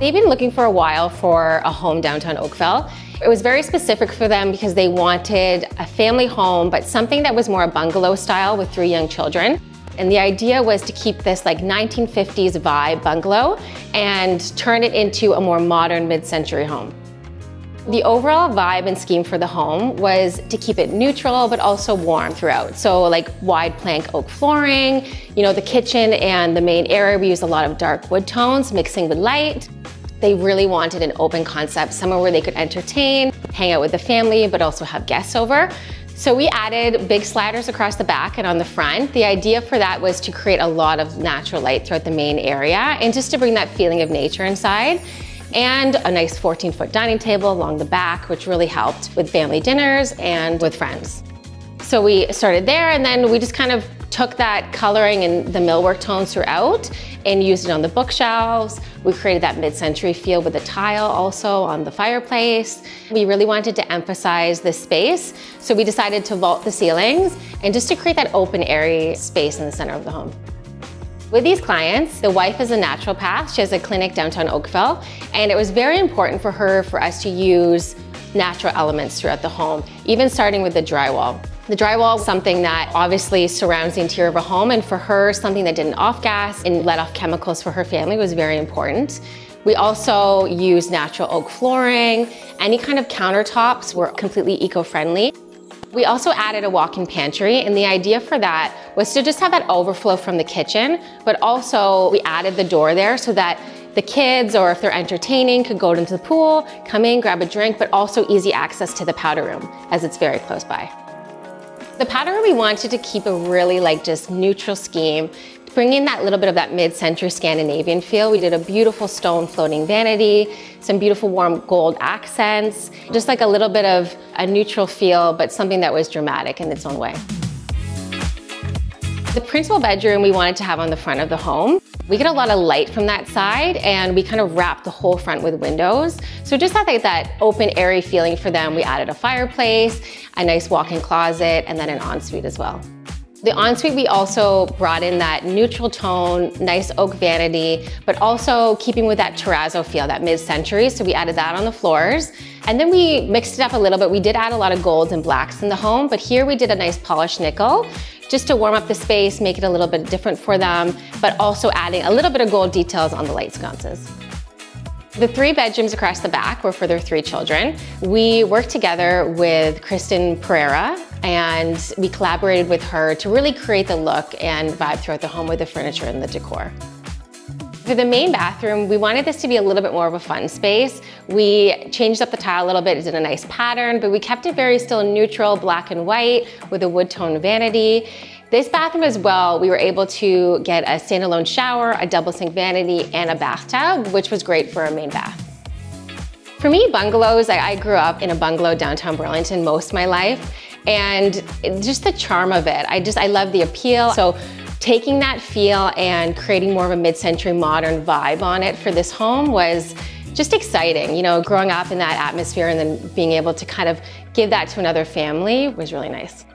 They've been looking for a while for a home downtown Oakville. It was very specific for them because they wanted a family home, but something that was more a bungalow style with 3 young children. And the idea was to keep this like 1950s vibe bungalow and turn it into a more modern mid-century home. The overall vibe and scheme for the home was to keep it neutral but also warm throughout. So like wide plank oak flooring, you know, the kitchen and the main area, we used a lot of dark wood tones mixing with light. They really wanted an open concept, somewhere where they could entertain, hang out with the family, but also have guests over. So we added big sliders across the back and on the front. The idea for that was to create a lot of natural light throughout the main area and just to bring that feeling of nature inside. And a nice 14-foot dining table along the back, which really helped with family dinners and with friends. So we started there, and then we just kind of took that coloring and the millwork tones throughout and used it on the bookshelves. We created that mid-century feel with the tile also on the fireplace. We really wanted to emphasize this space, so we decided to vault the ceilings and just to create that open, airy space in the center of the home. With these clients, the wife is a naturopath. She has a clinic downtown Oakville, and it was very important for her for us to use natural elements throughout the home, even starting with the drywall. The drywall is something that obviously surrounds the interior of a home, and for her, something that didn't off gas and let off chemicals for her family was very important. We also used natural oak flooring. Any kind of countertops were completely eco-friendly. We also added a walk-in pantry, and the idea for that was to just have that overflow from the kitchen, but also we added the door there so that the kids, or if they're entertaining, could go into the pool, come in, grab a drink, but also easy access to the powder room as it's very close by. The powder room, we wanted to keep a really like just neutral scheme, bring in that little bit of that mid-century Scandinavian feel. We did a beautiful stone floating vanity, some beautiful warm gold accents, just like a little bit of a neutral feel, but something that was dramatic in its own way. The principal bedroom we wanted to have on the front of the home. We get a lot of light from that side, and we kind of wrapped the whole front with windows. So just had like that open, airy feeling for them. We added a fireplace, a nice walk-in closet, and then an ensuite as well. The ensuite, we also brought in that neutral tone, nice oak vanity, but also keeping with that terrazzo feel, that mid-century, so we added that on the floors. And then we mixed it up a little bit. We did add a lot of golds and blacks in the home, but here we did a nice polished nickel, just to warm up the space, make it a little bit different for them, but also adding a little bit of gold details on the light sconces. The 3 bedrooms across the back were for their 3 children. We worked together with Kristen Pereira, and we collaborated with her to really create the look and vibe throughout the home with the furniture and the decor. For the main bathroom, we wanted this to be a little bit more of a fun space. We changed up the tile a little bit, it did a nice pattern, but we kept it very still neutral, black and white, with a wood tone vanity. This bathroom as well, we were able to get a standalone shower, a double sink vanity, and a bathtub, which was great for a main bath. For me, bungalows, I grew up in a bungalow downtown Burlington most of my life, and just the charm of it. I love the appeal. So taking that feel and creating more of a mid-century modern vibe on it for this home was just exciting. You know, growing up in that atmosphere and then being able to kind of give that to another family was really nice.